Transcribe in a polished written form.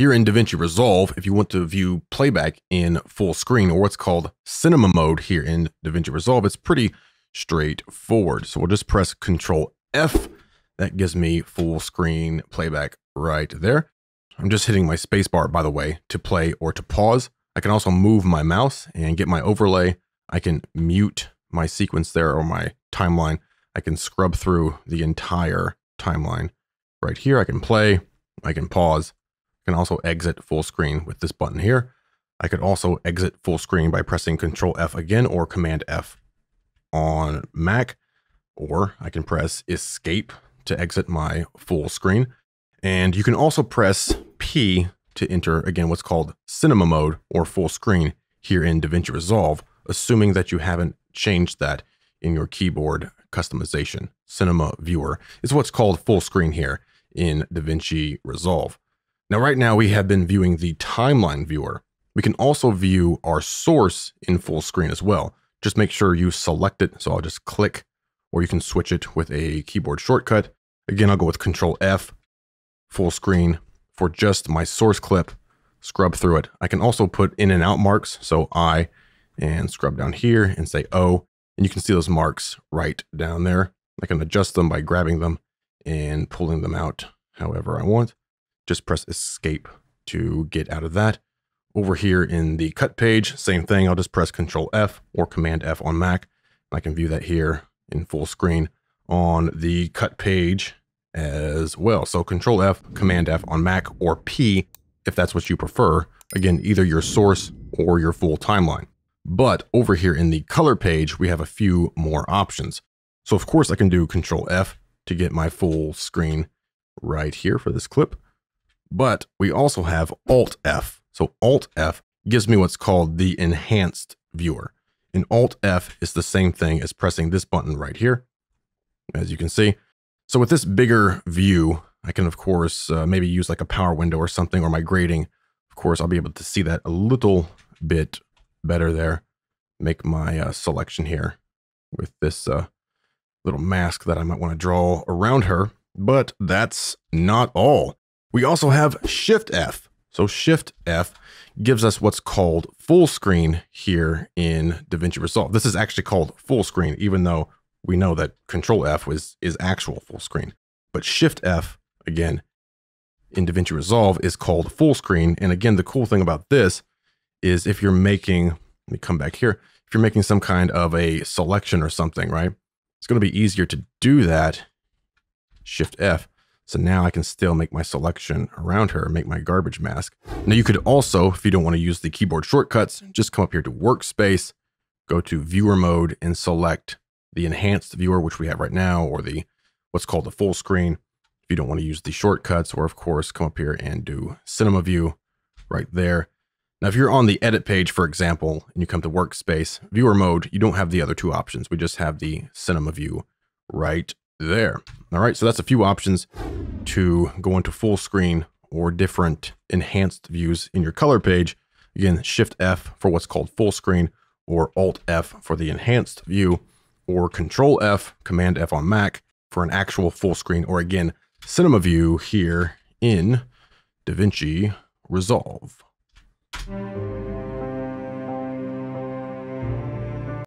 Here in DaVinci Resolve, if you want to view playback in full screen or what's called cinema mode here in DaVinci Resolve, it's pretty straightforward. So we'll just press Control F. That gives me full screen playback right there. I'm just hitting my spacebar, by the way, to play or to pause. I can also move my mouse and get my overlay. I can mute my sequence there or my timeline. I can scrub through the entire timeline right here. I can play, I can pause, I can also exit full screen with this button here. I could also exit full screen by pressing Control F again or Command F on Mac, or I can press Escape to exit my full screen. And you can also press P to enter, again, what's called cinema mode or full screen here in DaVinci Resolve, assuming that you haven't changed that in your keyboard customization. Cinema Viewer is what's called full screen here in DaVinci Resolve. Now, right now we have been viewing the timeline viewer. We can also view our source in full screen as well. Just make sure you select it. So I'll just click, or you can switch it with a keyboard shortcut. Again, I'll go with Control F, full screen for just my source clip, scrub through it. I can also put in and out marks. So I, and scrub down here and say O, and you can see those marks right down there. I can adjust them by grabbing them and pulling them out however I want. Just press Escape to get out of that. Over here in the cut page, same thing. I'll just press Control F or Command F on Mac. And I can view that here in full screen on the cut page as well. So Control F, Command F on Mac, or P if that's what you prefer. Again, either your source or your full timeline. But over here in the color page, we have a few more options. So of course I can do Control F to get my full screen right here for this clip. But we also have Alt F. So Alt F gives me what's called the enhanced viewer. And Alt F is the same thing as pressing this button right here, as you can see. So with this bigger view, I can of course maybe use like a power window or something, or my grading. Of course, I'll be able to see that a little bit better there. Make my selection here with this little mask that I might want to draw around her. But that's not all. We also have Shift F. So Shift F gives us what's called full screen here in DaVinci Resolve. This is actually called full screen, even though we know that Control F is actual full screen. But Shift F, again, in DaVinci Resolve is called full screen. And again, the cool thing about this is if you're making, let me come back here, if you're making some kind of a selection or something, right? It's going to be easier to do that, Shift F. So now I can still make my selection around her, make my garbage mask. Now you could also, if you don't want to use the keyboard shortcuts, just come up here to Workspace, go to Viewer Mode and select the Enhanced Viewer, which we have right now, or the what's called the full screen. If you don't want to use the shortcuts, or of course, come up here and do Cinema View right there. Now, if you're on the edit page, for example, and you come to Workspace, Viewer Mode, you don't have the other two options. We just have the Cinema View right there. All right, so that's a few options to go into full screen or different enhanced views in your color page. Again, Shift F for what's called full screen, or Alt F for the enhanced view, or Control F, Command F on Mac for an actual full screen, or again, Cinema View here in DaVinci Resolve.